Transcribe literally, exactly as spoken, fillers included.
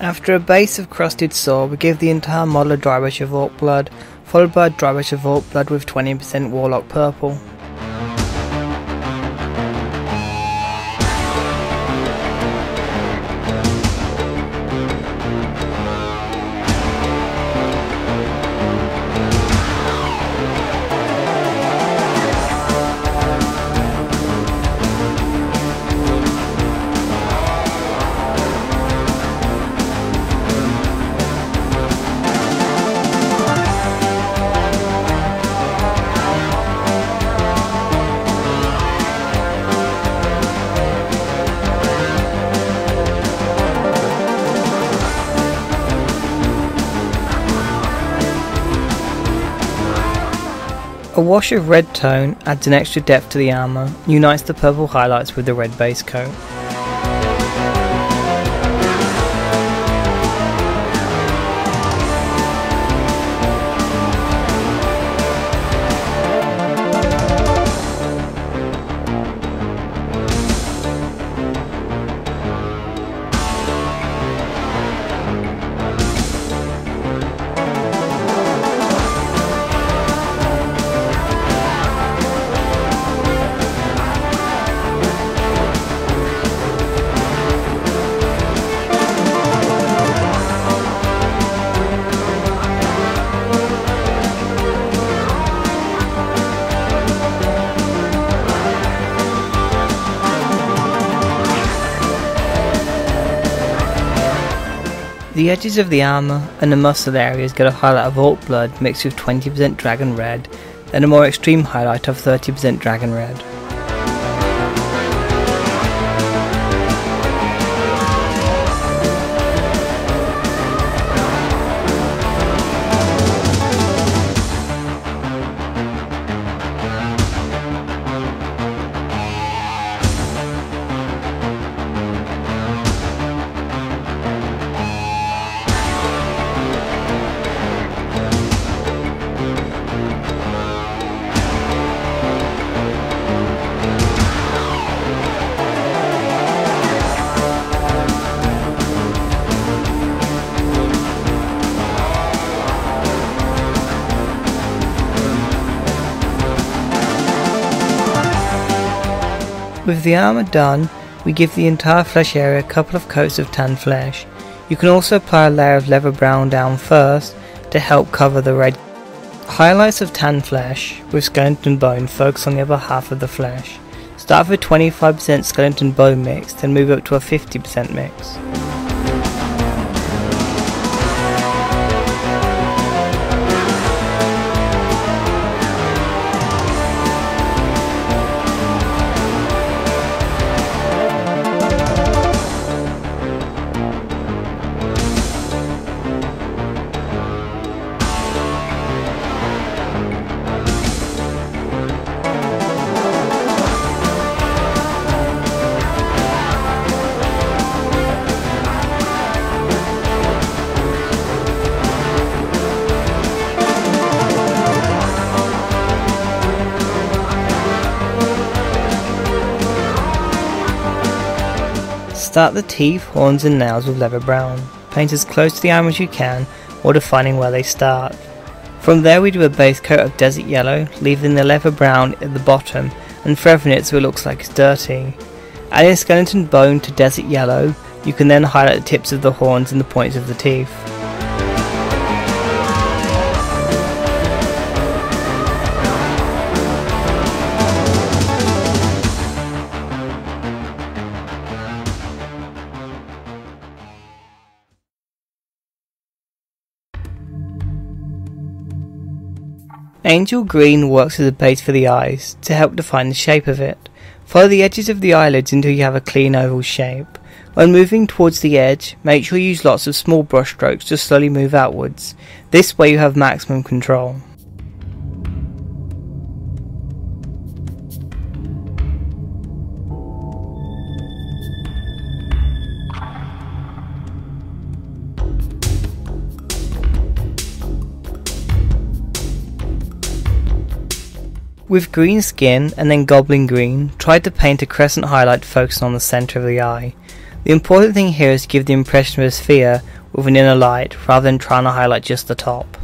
After a base of Crusted Sore, we give the entire model a dry brush of Orc Blood, followed by a dry brush of Orc Blood with twenty percent Warlock Purple. A wash of red tone adds an extra depth to the armour, unites the purple highlights with the red base coat. The edges of the armour and the muscle areas get a highlight of Orc Blood mixed with twenty percent Dragon Red, then a more extreme highlight of thirty percent Dragon Red. With the armour done, we give the entire flesh area a couple of coats of Tanned Flesh. You can also apply a layer of Leather Brown down first to help cover the red. Highlights of Tanned Flesh with skeleton bone focus on the other half of the flesh. Start with a twenty-five percent skeleton bone mix, then move up to a fifty percent mix. Start the teeth, horns and nails with Leather Brown. Paint as close to the arm as you can, or defining where they start. From there we do a base coat of Desert Yellow, leaving the Leather Brown at the bottom and feathering it so it looks like it's dirty. Adding a skeleton bone to Desert Yellow, you can then highlight the tips of the horns and the points of the teeth. Angel Green works as a base for the eyes, to help define the shape of it. Follow the edges of the eyelids until you have a clean oval shape. When moving towards the edge, make sure you use lots of small brush strokes to slowly move outwards. This way you have maximum control. With Green Skin and then Goblin Green, try to paint a crescent highlight focusing on the centre of the eye. The important thing here is to give the impression of a sphere with an inner light rather than trying to highlight just the top.